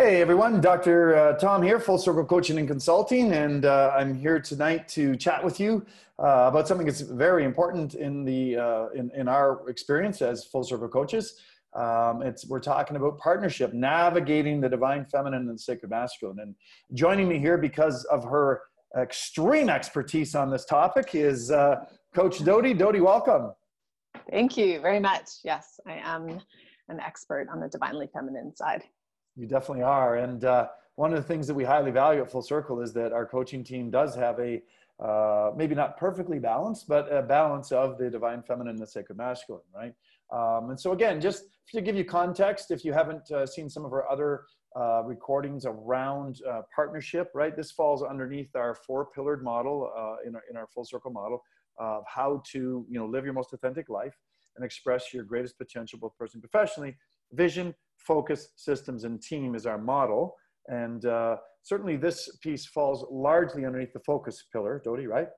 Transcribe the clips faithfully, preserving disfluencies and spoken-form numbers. Hey everyone, Doctor Uh, Tom here, Full Circle Coaching and Consulting, and uh, I'm here tonight to chat with you uh, about something that's very important in the uh, in, in our experience as Full Circle coaches. Um, it's we're talking about partnership, navigating the Divine Feminine and Sacred Masculine. And joining me here because of her extreme expertise on this topic is uh, Coach Dodie. Dodie, welcome. Thank you very much. Yes, I am an expert on the divinely feminine side. You definitely are. And uh, one of the things that we highly value at Full Circle is that our coaching team does have a, uh, maybe not perfectly balanced, but a balance of the Divine Feminine and the Sacred Masculine, right? Um, and so again, just to give you context, if you haven't uh, seen some of our other uh, recordings around uh, partnership, right? This falls underneath our four-pillared model uh, in, our, in our Full Circle model of how to, you know, live your most authentic life and express your greatest potential, both personally and professionally. Vision, focus, systems, and team is our model. And uh, certainly this piece falls largely underneath the focus pillar, Dodie, right?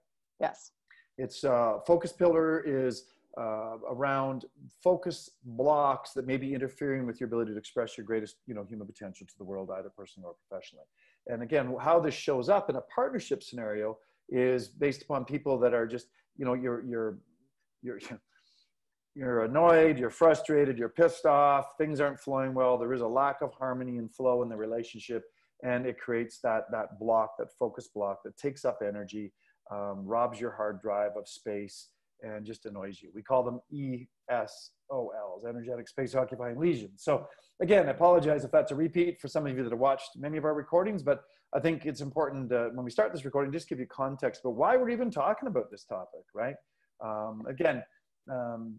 Yes. It's uh, focus pillar is uh, around focus blocks that may be interfering with your ability to express your greatest, you know, human potential to the world, either personally or professionally. And again, how this shows up in a partnership scenario is based upon people that are just, you know, you're, you're, you're, you're annoyed, you're frustrated, you're pissed off, things aren't flowing well, there is a lack of harmony and flow in the relationship, and it creates that, that block, that focus block that takes up energy, um, robs your hard drive of space, and just annoys you. We call them E S O Ls, energetic space occupying lesions. So again, I apologize if that's a repeat for some of you that have watched many of our recordings, but I think it's important uh, when we start this recording, just give you context, but why we're even talking about this topic, right? Um, again, um,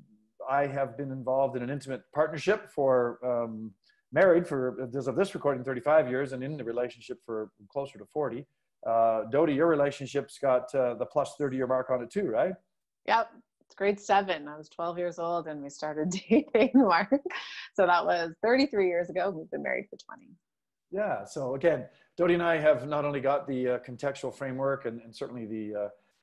I have been involved in an intimate partnership for um, married for, as of this recording, thirty-five years, and in the relationship for closer to forty. Uh, Dodie, your relationship's got uh, the plus thirty year mark on it too, right? Yep. It's grade seven. I was twelve years old and we started dating, Mark. So that was thirty-three years ago. We've been married for twenty. Yeah. So again, Dodie and I have not only got the uh, contextual framework and, and certainly the,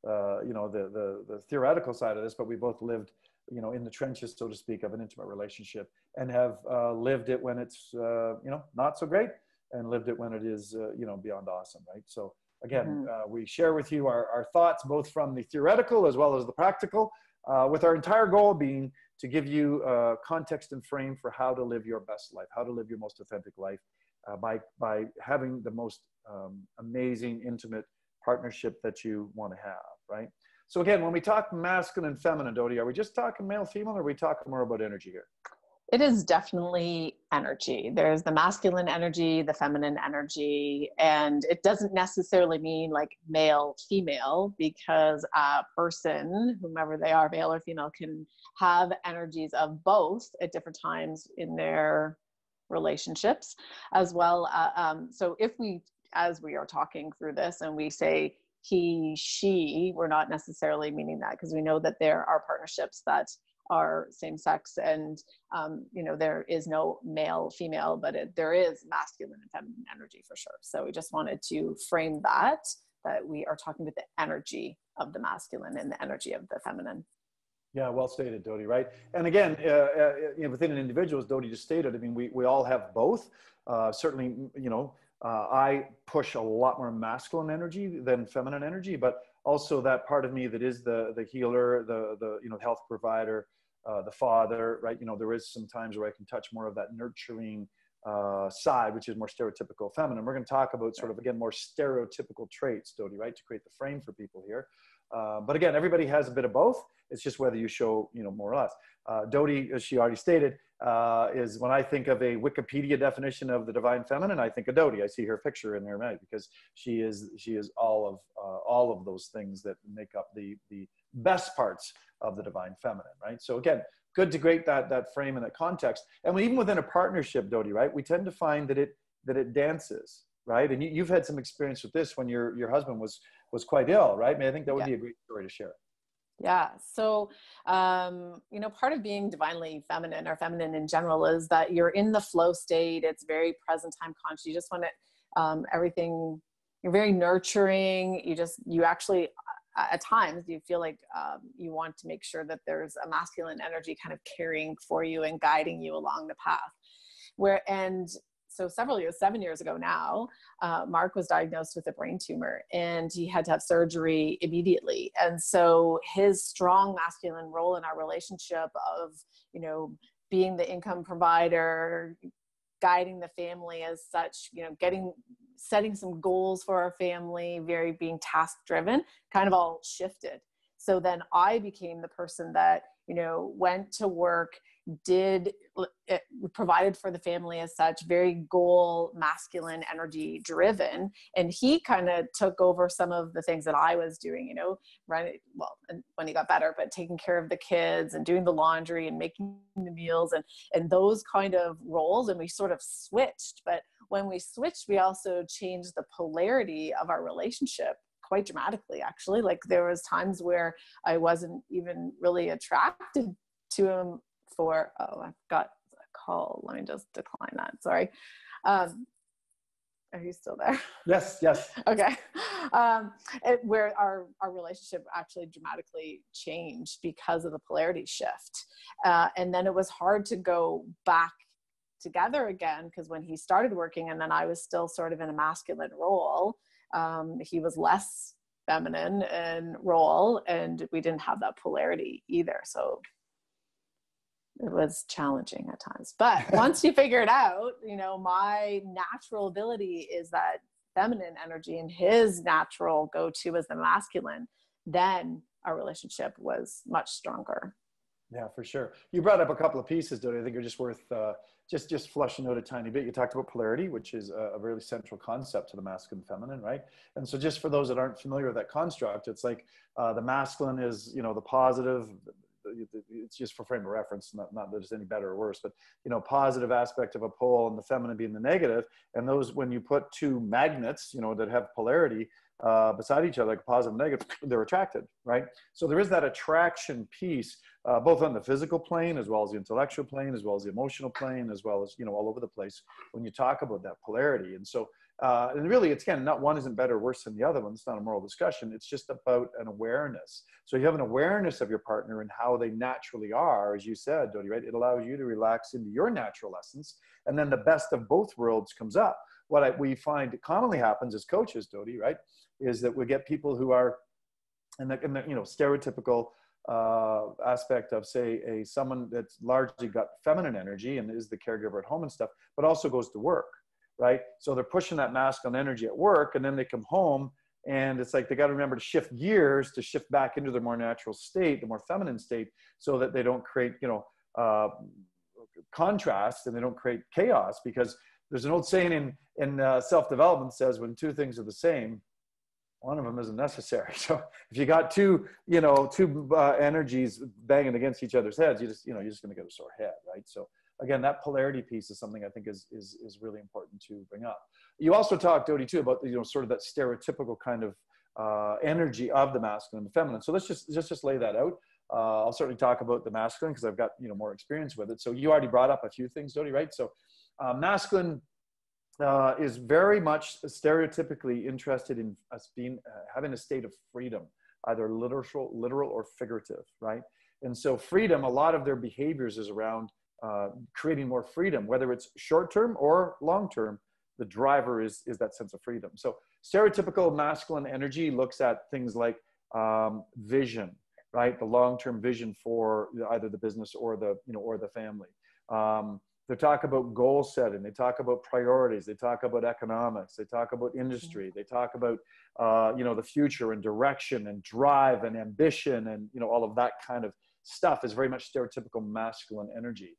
uh, uh, you know, the, the, the theoretical side of this, but we both lived, you know, in the trenches, so to speak, of an intimate relationship, and have uh, lived it when it's, uh, you know, not so great, and lived it when it is, uh, you know, beyond awesome, right? So again, mm. uh, we share with you our, our thoughts, both from the theoretical as well as the practical, uh, with our entire goal being to give you uh, context and frame for how to live your best life, how to live your most authentic life uh, by, by having the most um, amazing, intimate partnership that you want to have, right? So again, when we talk masculine and feminine, Dodie, are we just talking male, female, or are we talking more about energy here? It is definitely energy. There's the masculine energy, the feminine energy, and it doesn't necessarily mean like male, female, because a person, whomever they are, male or female, can have energies of both at different times in their relationships as well. Uh, um, so if we, as we are talking through this and we say, he, she, we're not necessarily meaning that, because we know that there are partnerships that are same sex and, um, you know, there is no male, female, but it, there is masculine and feminine energy for sure. So we just wanted to frame that, that we are talking about the energy of the masculine and the energy of the feminine. Yeah, well stated, Dodie, right? And again, uh, uh, you know, within an individual, as Dodie just stated, I mean, we, we all have both, uh, certainly, you know, Uh, I push a lot more masculine energy than feminine energy, but also that part of me that is the the healer, the the you know health provider, uh, the father, right? You know, there is some times where I can touch more of that nurturing uh, side, which is more stereotypical feminine. We're going to talk about sort of again more stereotypical traits, Dodie, right, to create the frame for people here. Uh, but again, everybody has a bit of both. It's just whether you show you know more or less. Uh, Dodie, as she already stated, Uh, is when I think of a Wikipedia definition of the Divine Feminine, I think of Dodie. I see her picture in there, right? Because she is she is all of uh, all of those things that make up the the best parts of the Divine Feminine, right? So again, good to create that that frame and that context. And we, even within a partnership, Dodie, right? We tend to find that it that it dances, right? And you, you've had some experience with this when your your husband was was quite ill, right? I mean, I think that would yeah. be a great story to share. Yeah. So, um, you know, part of being divinely feminine or feminine in general is that you're in the flow state. It's very present time conscious. You just want to, um, everything, you're very nurturing. You just, you actually, at times you feel like, um, you want to make sure that there's a masculine energy kind of carrying for you and guiding you along the path where, and so several years, seven years ago now, uh, Mark was diagnosed with a brain tumor and he had to have surgery immediately. And so his strong masculine role in our relationship of, you know, being the income provider, guiding the family as such, you know, getting, setting some goals for our family, very being task driven, kind of all shifted. So then I became the person that, you know, went to work, did, it provided for the family as such, very goal, masculine, energy driven. And he kind of took over some of the things that I was doing, you know, right. Well, and when he got better, but taking care of the kids and doing the laundry and making the meals and, and those kind of roles. And we sort of switched, but when we switched, we also changed the polarity of our relationship quite dramatically, actually. Like there was times where I wasn't even really attracted to him for, oh, I've got a call. Let me just decline that. Sorry. Um, are you still there? Yes. Yes. Okay. Um, it, where our, our relationship actually dramatically changed because of the polarity shift. Uh, and then it was hard to go back together again, because when he started working and then I was still sort of in a masculine role, um, he was less feminine in role and we didn't have that polarity either. So it was challenging at times, but once you figure it out, you know, my natural ability is that feminine energy and his natural go-to is the masculine. Then our relationship was much stronger. Yeah, for sure. You brought up a couple of pieces, Dodie. I think are just worth uh, just just flushing out a tiny bit. You talked about polarity, which is a, a really central concept to the masculine feminine, right? And so just for those that aren't familiar with that construct, it's like uh, the masculine is, you know, the positive. It's just for frame of reference, not, not that it's any better or worse, but, you know, positive aspect of a pole and the feminine being the negative. And those, when you put two magnets, you know, that have polarity uh, beside each other, like positive and negative, they're attracted, right? So there is that attraction piece, uh, both on the physical plane, as well as the intellectual plane, as well as the emotional plane, as well as, you know, all over the place when you talk about that polarity. And so, Uh, and really, it's again, not one isn't better or worse than the other one. It's not a moral discussion. It's just about an awareness. So you have an awareness of your partner and how they naturally are, as you said, Dodie, right? It allows you to relax into your natural essence. And then the best of both worlds comes up. What I, we find commonly happens as coaches, Dodie, right, is that we get people who are in the, in the you know, stereotypical uh, aspect of, say, a someone that's largely got feminine energy and is the caregiver at home and stuff, but also goes to work. Right? So they're pushing that masculine energy at work and then they come home and it's like, they got to remember to shift gears to shift back into their more natural state, the more feminine state, so that they don't create, you know, uh, contrast and they don't create chaos, because there's an old saying in, in uh, self-development says when two things are the same, one of them isn't necessary. So if you got two, you know, two uh, energies banging against each other's heads, you just, you know, you're just going to get a sore head. Right? So again, that polarity piece is something I think is, is, is really important to bring up. You also talked, Dodie, too, about, you know, sort of that stereotypical kind of uh, energy of the masculine and the feminine. So let's just, just, just lay that out. Uh, I'll certainly talk about the masculine because I've got, you know, more experience with it. So you already brought up a few things, Dodie, right? So uh, masculine uh, is very much stereotypically interested in us being, uh, having a state of freedom, either literal, literal or figurative, right? And so freedom, a lot of their behaviors is around Uh, creating more freedom, whether it's short-term or long-term, the driver is, is that sense of freedom. So stereotypical masculine energy looks at things like um, vision, right? The long-term vision for either the business or the, you know, or the family. Um, they talk about goal setting. They talk about priorities. They talk about economics. They talk about industry. They talk about, uh, you know, the future and direction and drive and ambition and, you know, all of that kind of stuff is very much stereotypical masculine energy.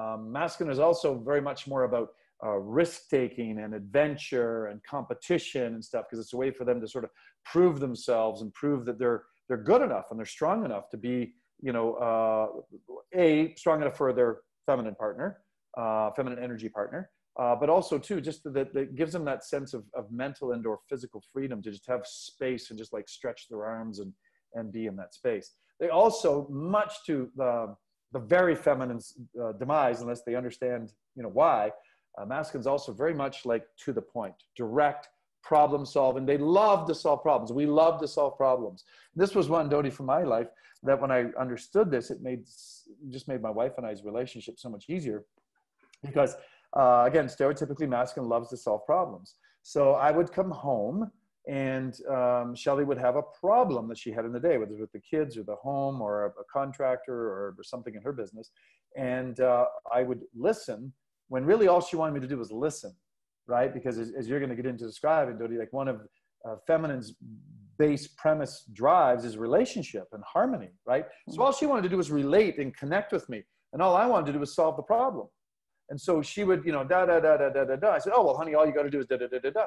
Um, masculine is also very much more about uh, risk-taking and adventure and competition and stuff, because it's a way for them to sort of prove themselves and prove that they're, they're good enough and they're strong enough to be, you know, uh, A, strong enough for their feminine partner, uh, feminine energy partner, uh, but also too, just that, that gives them that sense of, of mental and or physical freedom to just have space and just like stretch their arms and, and be in that space. They also, much to the, the very feminine uh, demise, unless they understand, you know, why, uh, masculine's also very much like to the point, direct, problem solving. They love to solve problems. We love to solve problems. This was one, Dodie, from my life that when I understood this, it made, just made my wife and I's relationship so much easier, because Uh, again, stereotypically masculine, loves to solve problems. So I would come home and um, Shelly would have a problem that she had in the day, whether it was with the kids or the home or a, a contractor or, or something in her business. And uh, I would listen when really all she wanted me to do was listen, right? Because as, as you're going to get into describing, Dodie, like one of uh, feminine's base premise drives is relationship and harmony, right? So all she wanted to do was relate and connect with me. And all I wanted to do was solve the problem. And so she would, you know, da, da, da, da, da, da, da. I said, oh, well, honey, all you got to do is da, da, da, da, da.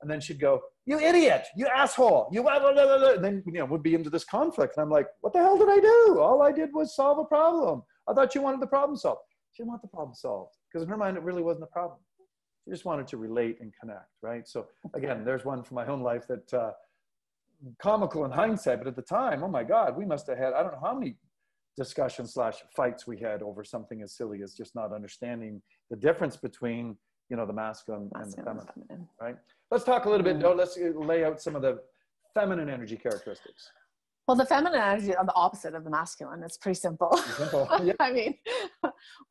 And then she'd go, you idiot, you asshole, you, blah, blah, blah, blah. And then, you know, we'd be into this conflict. And I'm like, what the hell did I do? All I did was solve a problem. I thought you wanted the problem solved. She didn't want the problem solved because in her mind, it really wasn't a problem. She just wanted to relate and connect, right? So again, there's one from my own life that uh, comical in hindsight, but at the time, oh my God, we must have had, I don't know how many discussion slash fights we had over something as silly as just not understanding the difference between, you know, the masculine, masculine and the feminine, feminine, right? Let's talk a little bit, though. Let's lay out some of the feminine energy characteristics. Well, the feminine energy are the opposite of the masculine. It's pretty simple. simple. Yeah. I mean,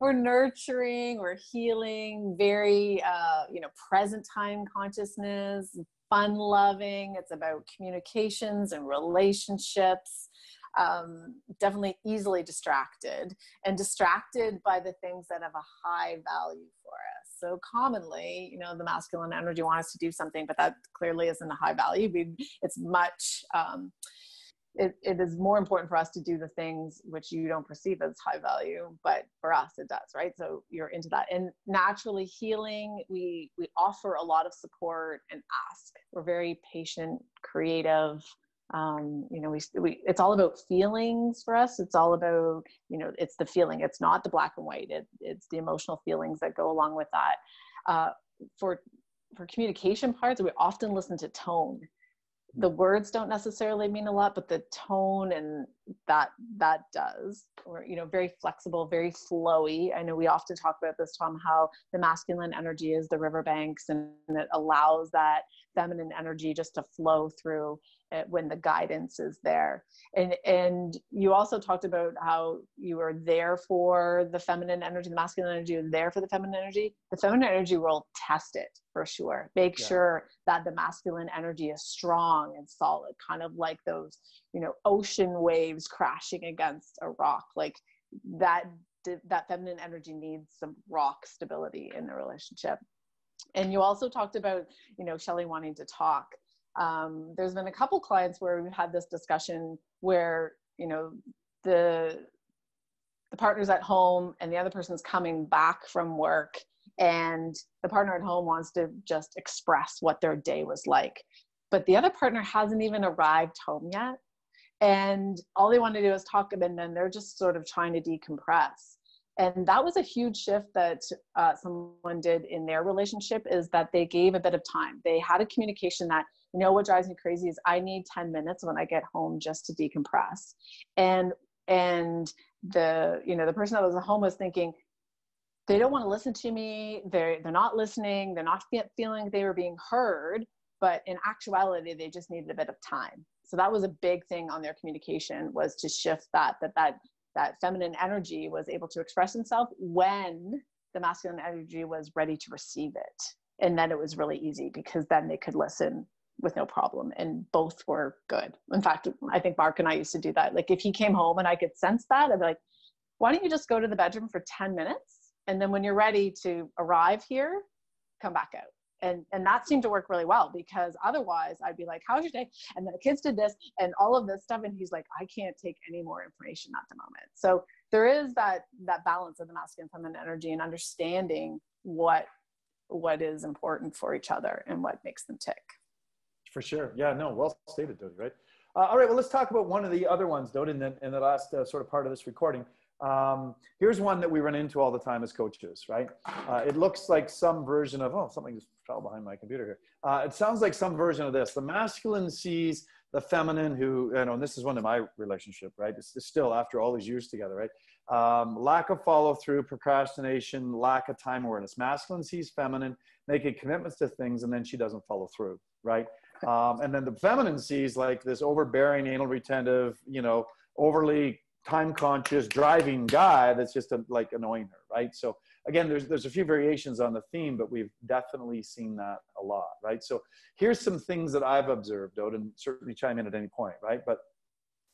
we're nurturing, we're healing, very, uh, you know, present time consciousness, fun loving. It's about communications and relationships. Um, definitely easily distracted and distracted by the things that have a high value for us. So commonly, you know, the masculine energy wants us to do something, but that clearly isn't a high value. We, it's much, um, it, it is more important for us to do the things which you don't perceive as high value, but for us it does, right? So you're into that. And naturally healing, we, we offer a lot of support and ask. We're very patient, creative. Um, you know, we, we, it's all about feelings for us. It's all about, you know, it's the feeling, it's not the black and white. It, it's the emotional feelings that go along with that. Uh, for, for communication parts, we often listen to tone. The words don't necessarily mean a lot, but the tone and that, that does, or, you know, very flexible, very flowy. I know we often talk about this, Tom, how the masculine energy is the riverbanks and it allows that feminine energy just to flow through it when the guidance is there. And, and you also talked about how you are there for the feminine energy, the masculine energy is there for the feminine energy. The feminine energy will test it for sure. Make yeah. sure that the masculine energy is strong and solid, kind of like those, you know, ocean waves crashing against a rock. Like that, that feminine energy needs some rock stability in the relationship. And you also talked about, you know, Shelly wanting to talk. Um, there's been a couple clients where we've had this discussion where, you know, the, the partner's at home and the other person's coming back from work and the partner at home wants to just express what their day was like, but the other partner hasn't even arrived home yet. And all they want to do is talk and then they're just sort of trying to decompress. And that was a huge shift that uh, someone did in their relationship is that they gave a bit of time. They had a communication that, you know, what drives me crazy is I need ten minutes when I get home just to decompress. And, and the, you know, the person that was at home was thinking, they don't want to listen to me. They're, they're not listening. They're not feeling they were being heard, but in actuality, they just needed a bit of time. So that was a big thing on their communication was to shift that, that, that, that feminine energy was able to express itself when the masculine energy was ready to receive it. And then it was really easy because then they could listen with no problem. And both were good. In fact, I think Mark and I used to do that. Like if he came home and I could sense that, I'd be like, why don't you just go to the bedroom for ten minutes? And then when you're ready to arrive here, come back out. And, and that seemed to work really well because otherwise I'd be like, how's your day? And the kids did this and all of this stuff. And he's like, I can't take any more information at the moment. So there is that, that balance of the masculine and feminine energy and understanding what, what is important for each other and what makes them tick. For sure. Yeah, no, well stated, Dodie, right? Uh, all right, well, let's talk about one of the other ones, Dodie, in the, in the last uh, sort of part of this recording. Um, here's one that we run into all the time as coaches, right? Uh, it looks like some version of, oh, something just fell behind my computer here. Uh, it sounds like some version of this. The masculine sees the feminine who, you know, and this is one in my relationship, right? It's, it's still after all these years together, right? Um, lack of follow through, procrastination, lack of time awareness. Masculine sees feminine making commitments to things and then she doesn't follow through, right? Um, and then the feminine sees like this overbearing, anal retentive, you know, overly time conscious driving guy that's just a, like annoying her, right? So again, there's, there's a few variations on the theme, but we've definitely seen that a lot, right? So here's some things that I've observed, Dodie, certainly chime in at any point, right? But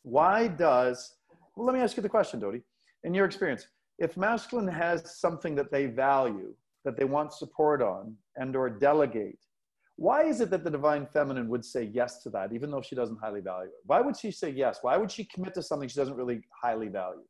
why does, well, let me ask you the question, Dodie, in your experience, if masculine has something that they value, that they want support on and or delegate, why is it that the divine feminine would say yes to that, even though she doesn't highly value it? Why would she say yes? Why would she commit to something she doesn't really highly value?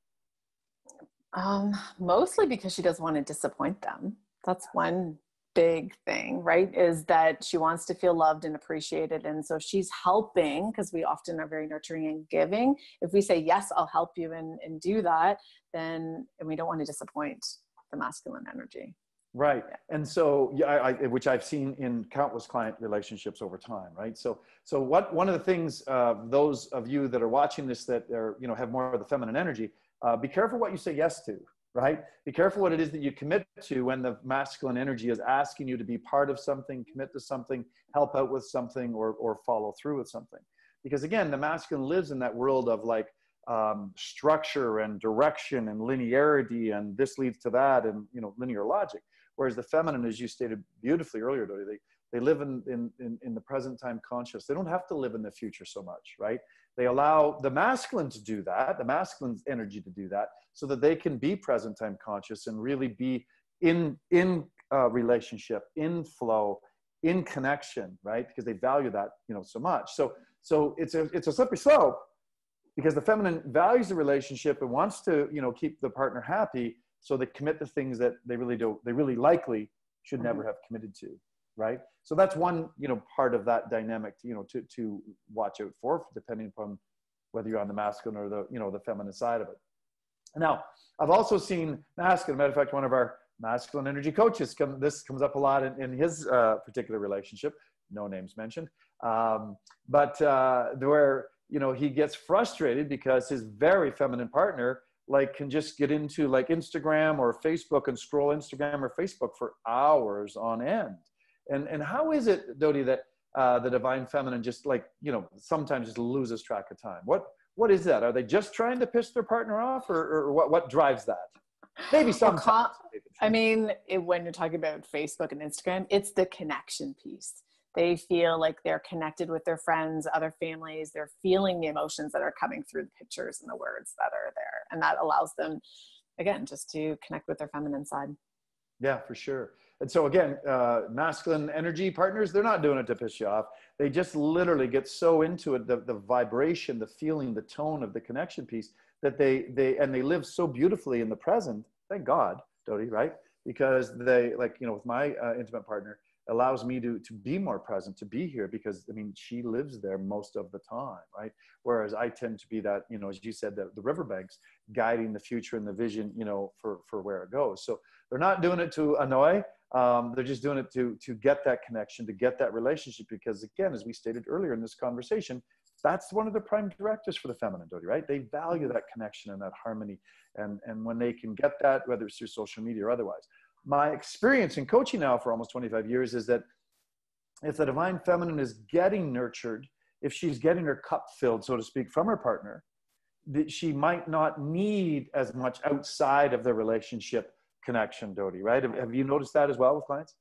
Um, mostly because she doesn't want to disappoint them. That's one big thing, right? Is that she wants to feel loved and appreciated. And so she's helping, because we often are very nurturing and giving. If we say, yes, I'll help you and, and do that, then and we don't want to disappoint the masculine energy. Right. And so, yeah, I, I, which I've seen in countless client relationships over time, right? So, so what, one of the things, uh, those of you that are watching this, that are, you know, have more of the feminine energy, uh, be careful what you say yes to, right? Be careful what it is that you commit to when the masculine energy is asking you to be part of something, commit to something, help out with something, or, or follow through with something. Because again, the masculine lives in that world of like, um, structure and direction and linearity, and this leads to that, and, you know, linear logic. Whereas the feminine, as you stated beautifully earlier, Dodie, they, they live in, in, in, in the present time conscious. They don't have to live in the future so much, right? They allow the masculine to do that, the masculine's energy to do that, so that they can be present time conscious and really be in, in uh, relationship, in flow, in connection, right? Because they value that, you know, so much. So, so it's, a, it's a slippery slope, because the feminine values the relationship and wants to, you know, keep the partner happy. So they commit to things that they really don't, they really likely should never have committed to, right? So that's one, you know, part of that dynamic, to, you know, to, to watch out for, depending upon whether you're on the masculine or the, you know, the feminine side of it. Now, I've also seen masculine, matter of fact, one of our masculine energy coaches, come, this comes up a lot in, in his uh, particular relationship, no names mentioned, um, but uh, where, you know, he gets frustrated because his very feminine partner like can just get into like Instagram or Facebook and scroll Instagram or Facebook for hours on end. And, and how is it, Dodie, that uh, the divine feminine just like, you know, sometimes just loses track of time? What, what is that? Are they just trying to piss their partner off, or, or what, what drives that? Maybe sometimes. Well, I mean, it, when you're talking about Facebook and Instagram, it's the connection piece. They feel like they're connected with their friends, other families. They're feeling the emotions that are coming through the pictures and the words that are there. And that allows them, again, just to connect with their feminine side. Yeah, for sure. And so again, uh, masculine energy partners, they're not doing it to piss you off. They just literally get so into it, the, the vibration, the feeling, the tone of the connection piece, that they, they, and they live so beautifully in the present. Thank God, Dodie, right? Because they, like, you know, with my uh, intimate partner, allows me to, to be more present, to be here, because, I mean, she lives there most of the time, right? Whereas I tend to be that, you know, as you said, the, the riverbanks, guiding the future and the vision, you know, for, for where it goes. So they're not doing it to annoy. Um, they're just doing it to, to get that connection, to get that relationship. Because again, as we stated earlier in this conversation, that's one of the prime directives for the feminine, Dodie, right? They value that connection and that harmony. And, and when they can get that, whether it's through social media or otherwise. My experience in coaching now for almost twenty-five years is that if the divine feminine is getting nurtured, if she's getting her cup filled, so to speak, from her partner, that she might not need as much outside of the relationship connection, Dodie, right? Have, have you noticed that as well with clients?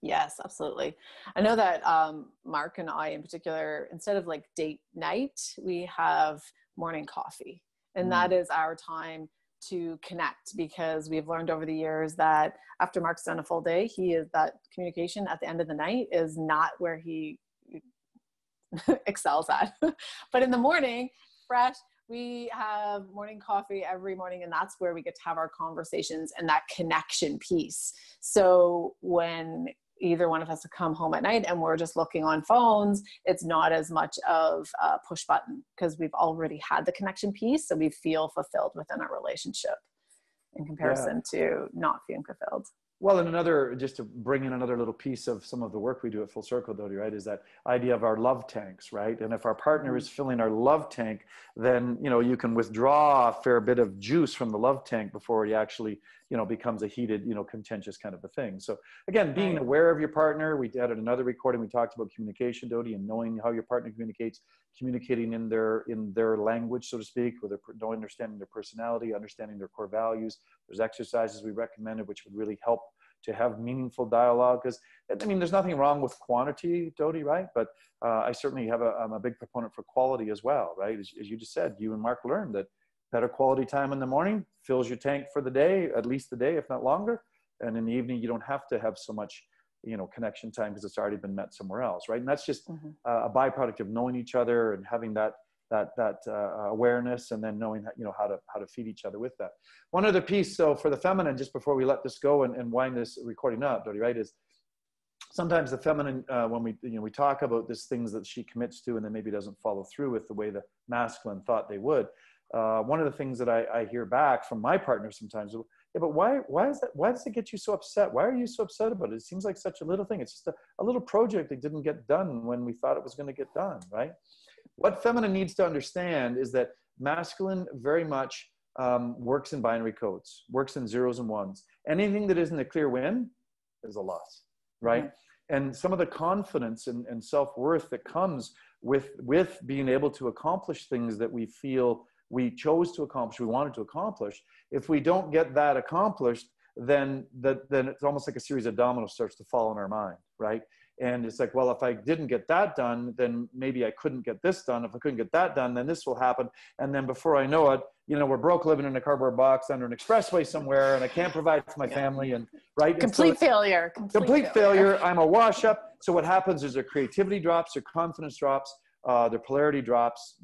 Yes, absolutely. I know that um, Mark and I in particular, instead of like date night, we have morning coffee. And mm. that is our time to connect, because we've learned over the years that after Mark's done a full day, he is that communication at the end of the night is not where he excels at. But in the morning, fresh, we have morning coffee every morning, and that's where we get to have our conversations and that connection piece. So when either one of us come home at night and we're just looking on phones, it's not as much of a push button, because we've already had the connection piece. So we feel fulfilled within our relationship in comparison yeah. to not feeling fulfilled. Well, and another, just to bring in another little piece of some of the work we do at Full Circle, Dodie, right, is that idea of our love tanks, right? And if our partner is filling our love tank, then, you know, you can withdraw a fair bit of juice from the love tank before you actually, you know, becomes a heated, you know, contentious kind of a thing. So again, being aware of your partner, we had another recording, we talked about communication, Dodie, and knowing how your partner communicates, communicating in their, in their language, so to speak, with their, understanding their personality, understanding their core values. There's exercises we recommended, which would really help to have meaningful dialogue, because I mean, there's nothing wrong with quantity, Dodie, right? But uh, I certainly have a, I'm a big proponent for quality as well, right? As, as you just said, you and Mark learned that better quality time in the morning fills your tank for the day, at least the day, if not longer. And in the evening, you don't have to have so much, you know, connection time because it's already been met somewhere else, right? And that's just mm-hmm. uh, a byproduct of knowing each other and having that that that uh, awareness, and then knowing, you know, how to how to feed each other with that. One other piece, so for the feminine, just before we let this go and, and wind this recording up, Dodie, right, is sometimes the feminine, uh, when we, you know, we talk about these things that she commits to and then maybe doesn't follow through with the way the masculine thought they would. Uh, one of the things that I, I hear back from my partner sometimes, yeah, but why, why is that? Why does it get you so upset? Why are you so upset about it? It seems like such a little thing. It's just a, a little project that didn't get done when we thought it was going to get done, right? What feminine needs to understand is that masculine very much um, works in binary codes, works in zeros and ones. Anything that isn't a clear win is a loss, right? Mm-hmm. And some of the confidence and, and self-worth that comes with, with being able to accomplish things that we feel we chose to accomplish, we wanted to accomplish, if we don't get that accomplished, then, that, then it's almost like a series of dominoes starts to fall in our mind, right? And it's like, well, if I didn't get that done, then maybe I couldn't get this done. If I couldn't get that done, then this will happen. And then before I know it, you know, we're broke living in a cardboard box under an expressway somewhere, and I can't provide for my yeah. family, and right? Complete and so failure. Complete, complete failure. failure. I'm a wash up. So what happens is their creativity drops, their confidence drops, Uh, their polarity drops,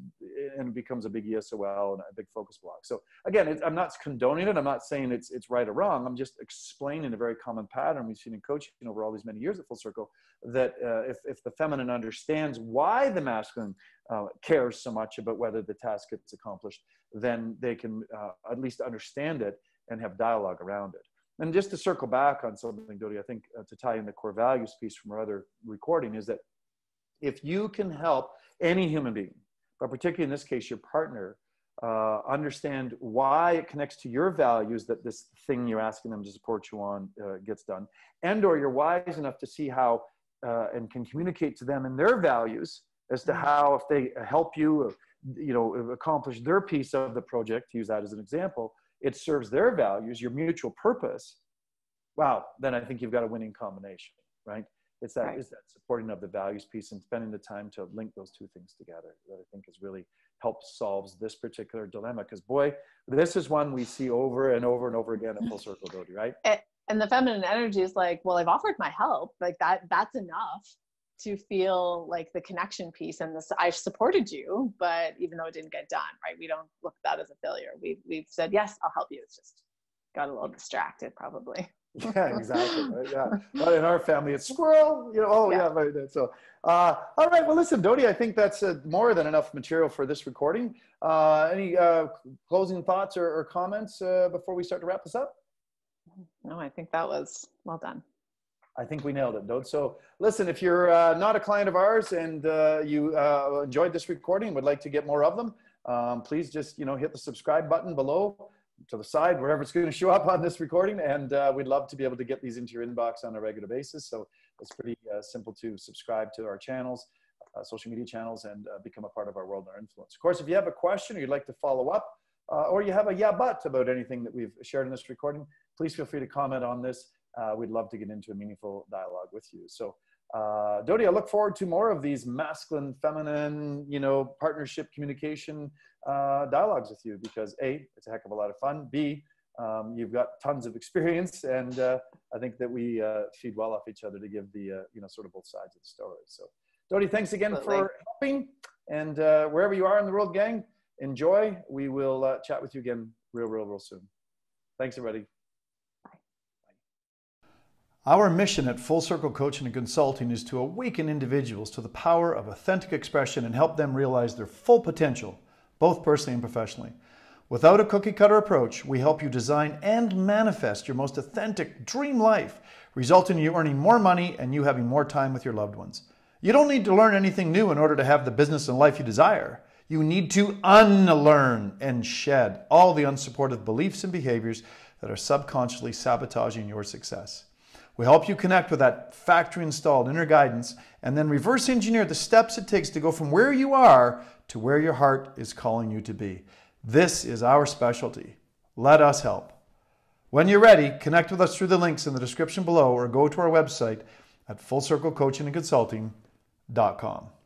and it becomes a big E S O L and a big focus block. So again, it, I'm not condoning it. I'm not saying it's, it's right or wrong. I'm just explaining a very common pattern we've seen in coaching over all these many years at Full Circle, that uh, if, if the feminine understands why the masculine uh, cares so much about whether the task gets accomplished, then they can uh, at least understand it and have dialogue around it. And just to circle back on something, Dodie, I think uh, to tie in the core values piece from our other recording is that if you can help any human being, but particularly in this case, your partner, uh, understand why it connects to your values that this thing you're asking them to support you on uh, gets done, and or you're wise enough to see how uh, and can communicate to them in their values as to how if they help you, you know, accomplish their piece of the project, to use that as an example, it serves their values, your mutual purpose, wow, then I think you've got a winning combination, right? It's that, right. it's that supporting of the values piece and spending the time to link those two things together that I think has really helped solves this particular dilemma. Because boy, this is one we see over and over and over again at Full Circle, Dodie, right? And, and the feminine energy is like, well, I've offered my help. Like that, that's enough to feel like the connection piece and this, I supported you, but even though it didn't get done, right? We don't look at that as a failure. We've, we've said, yes, I'll help you. It's just got a little distracted probably. Yeah, exactly. Right? Yeah. But in our family, it's squirrel. You know, oh, yeah, yeah right. There. So, uh, all right. Well, listen, Dodie, I think that's uh, more than enough material for this recording. Uh, any uh, closing thoughts or, or comments uh, before we start to wrap this up? No, I think that was well done. I think we nailed it, Dodie. So listen, if you're uh, not a client of ours and uh, you uh, enjoyed this recording, would like to get more of them, um, please just, you know, hit the subscribe button below, to the side, wherever it's going to show up on this recording. And uh, we'd love to be able to get these into your inbox on a regular basis. So it's pretty uh, simple to subscribe to our channels, uh, social media channels, and uh, become a part of our world and our influence. Of course, if you have a question or you'd like to follow up, uh, or you have a yeah, but about anything that we've shared in this recording, please feel free to comment on this. Uh, we'd love to get into a meaningful dialogue with you. So uh, Dodie, I look forward to more of these masculine, feminine, you know, partnership communication uh, dialogues with you, because A, it's a heck of a lot of fun. B, um, you've got tons of experience, and uh, I think that we uh, feed well off each other to give the, uh, you know, sort of both sides of the story. So Dodie, thanks again Absolutely. for helping, and uh, wherever you are in the world, gang, enjoy. We will uh, chat with you again real, real, real soon. Thanks, everybody. Our mission at Full Circle Coaching and Consulting is to awaken individuals to the power of authentic expression and help them realize their full potential, both personally and professionally. Without a cookie-cutter approach, we help you design and manifest your most authentic dream life, resulting in you earning more money and you having more time with your loved ones. You don't need to learn anything new in order to have the business and life you desire. You need to unlearn and shed all the unsupportive beliefs and behaviors that are subconsciously sabotaging your success. We help you connect with that factory installed inner guidance and then reverse engineer the steps it takes to go from where you are to where your heart is calling you to be. This is our specialty. Let us help. When you're ready, connect with us through the links in the description below or go to our website at full circle coaching and consulting dot com.